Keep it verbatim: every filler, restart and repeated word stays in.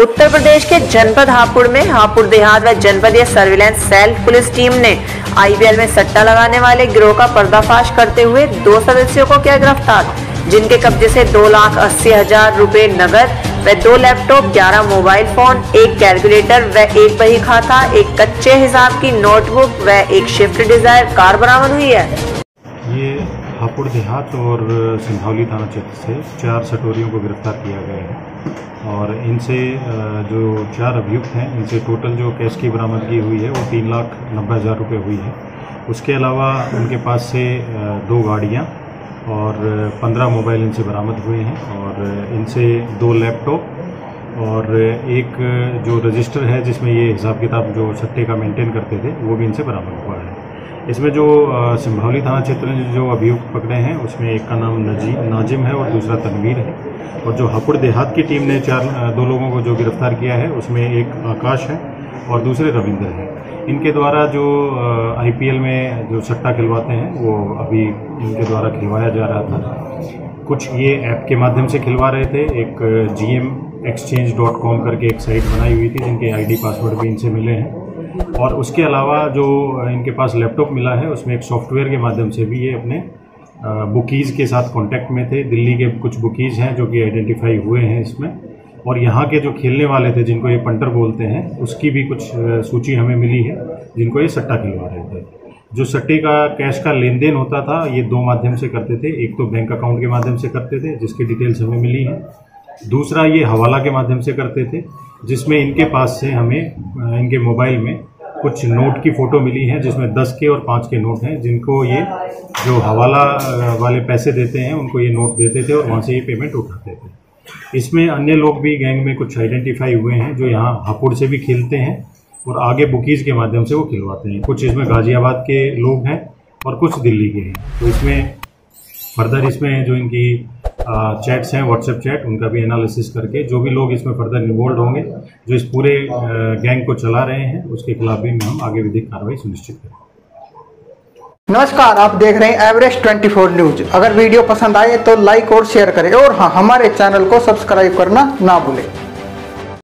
उत्तर प्रदेश के जनपद हापुड़ में हापुड़ देहात व जनपदीय सर्विलांस सेल पुलिस टीम ने आई पी एल में सट्टा लगाने वाले गिरोह का पर्दाफाश करते हुए दो सदस्यों को किया गिरफ्तार, जिनके कब्जे से दो लाख अस्सी हजार रूपए नगद व दो लैपटॉप, ग्यारह मोबाइल फोन, एक कैलकुलेटर व एक बही खाता, एक कच्चे हिसाब की नोटबुक व एक स्विफ्ट डिजायर कार बरामद हुई है। ये हापुड़ देहात और सिंधौली थाना क्षेत्र से चार सटोरियों को गिरफ्तार किया गया है और इनसे जो चार अभियुक्त हैं इनसे टोटल जो कैश की बरामदगी हुई है वो तीन लाख नब्बे हजार रुपये हुई है। उसके अलावा उनके पास से दो गाड़ियाँ और पंद्रह मोबाइल इनसे बरामद हुए हैं और इनसे दो लैपटॉप और एक जो रजिस्टर है जिसमें ये हिसाब किताब जो सट्टे का मेंटेन करते थे वो भी इनसे बरामद हुआ है। इसमें जो सिंधौली थाना क्षेत्र में जो अभियुक्त पकड़े हैं उसमें एक का नाम नजी नाजिम है और दूसरा तनवीर है। और जो हापुड़ देहात की टीम ने चार दो लोगों को जो गिरफ्तार किया है उसमें एक आकाश है और दूसरे रविंद्र हैं। इनके द्वारा जो आई पी एल में जो सट्टा खिलवाते हैं वो अभी इनके द्वारा खिलवाया जा रहा था। कुछ ये ऐप के माध्यम से खिलवा रहे थे। एक G M exchange dot com करके एक साइट बनाई हुई थी जिनके आई डी पासवर्ड भी इनसे मिले हैं और उसके अलावा जो इनके पास लैपटॉप मिला है उसमें एक सॉफ्टवेयर के माध्यम से भी ये अपने बुकीज़ के साथ कॉन्टैक्ट में थे। दिल्ली के कुछ बुकीज़ हैं जो कि आइडेंटिफाई हुए हैं इसमें और यहाँ के जो खेलने वाले थे जिनको ये पंटर बोलते हैं उसकी भी कुछ सूची हमें मिली है जिनको ये सट्टा खिलवा रहे थे। जो सट्टे का कैश का लेन देन होता था ये दो माध्यम से करते थे। एक तो बैंक अकाउंट के माध्यम से करते थे जिसकी डिटेल्स हमें मिली है, दूसरा ये हवाला के माध्यम से करते थे जिसमें इनके पास से हमें इनके मोबाइल में कुछ नोट की फ़ोटो मिली है जिसमें दस के और पाँच के नोट हैं जिनको ये जो हवाला वाले पैसे देते हैं उनको ये नोट देते थे और वहाँ से ये पेमेंट उठाते थे। इसमें अन्य लोग भी गैंग में कुछ आइडेंटिफाई हुए हैं जो यहाँ हापुड़ से भी खेलते हैं और आगे बुकीज़ के माध्यम से वो खिलवाते हैं। कुछ इसमें गाज़ियाबाद के लोग हैं और कुछ दिल्ली के हैं। तो इसमें फर्दर इसमें जो इनकी चैट्स हैं व्हाट्सएप चैट उनका भी एनालिसिस करके जो भी लोग इसमें फर्दर इन्वॉल्व होंगे जो इस पूरे गैंग को चला रहे हैं उसके खिलाफ भी हम आगे विधिक कार्रवाई सुनिश्चित करेंगे। नमस्कार, आप देख रहे हैं एवरेस्ट चौबीस न्यूज। अगर वीडियो पसंद आए तो लाइक और शेयर करें और हाँ, हमारे चैनल को सब्सक्राइब करना ना भूलें।